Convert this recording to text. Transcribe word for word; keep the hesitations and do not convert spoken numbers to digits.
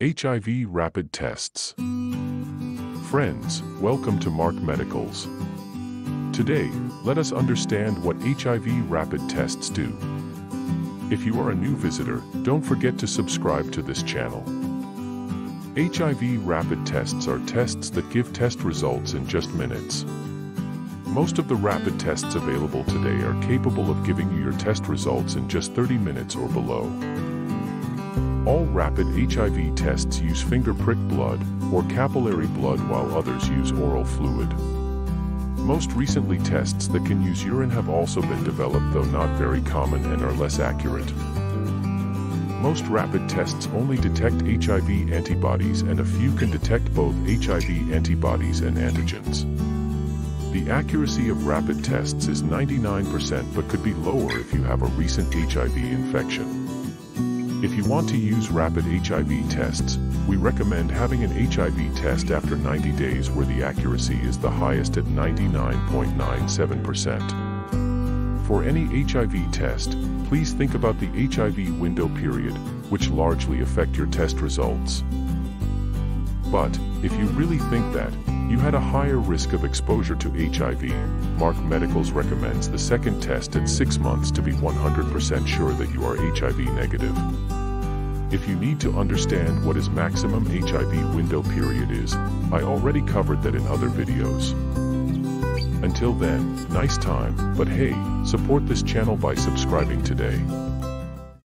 H I V Rapid Tests. Friends, welcome to Mark Medicals. Today, let us understand what H I V rapid tests do. If you are a new visitor, don't forget to subscribe to this channel. H I V rapid tests are tests that give test results in just minutes. Most of the rapid tests available today are capable of giving you your test results in just thirty minutes or below. All rapid H I V tests use finger prick blood or capillary blood, while others use oral fluid. Most recently, tests that can use urine have also been developed, though not very common and are less accurate. Most rapid tests only detect H I V antibodies, and a few can detect both H I V antibodies and antigens. The accuracy of rapid tests is ninety-nine percent, but could be lower if you have a recent H I V infection. If you want to use rapid H I V tests, we recommend having an H I V test after ninety days, where the accuracy is the highest at ninety-nine point nine seven percent. For any H I V test, please think about the H I V window period, which largely affect your test results. But, if you really think that you had a higher risk of exposure to H I V, Mark Medicals recommends the second test at six months to be one hundred percent sure that you are H I V negative. If you need to understand what is maximum H I V window period is, I already covered that in other videos. Until then, nice time, but hey, support this channel by subscribing today.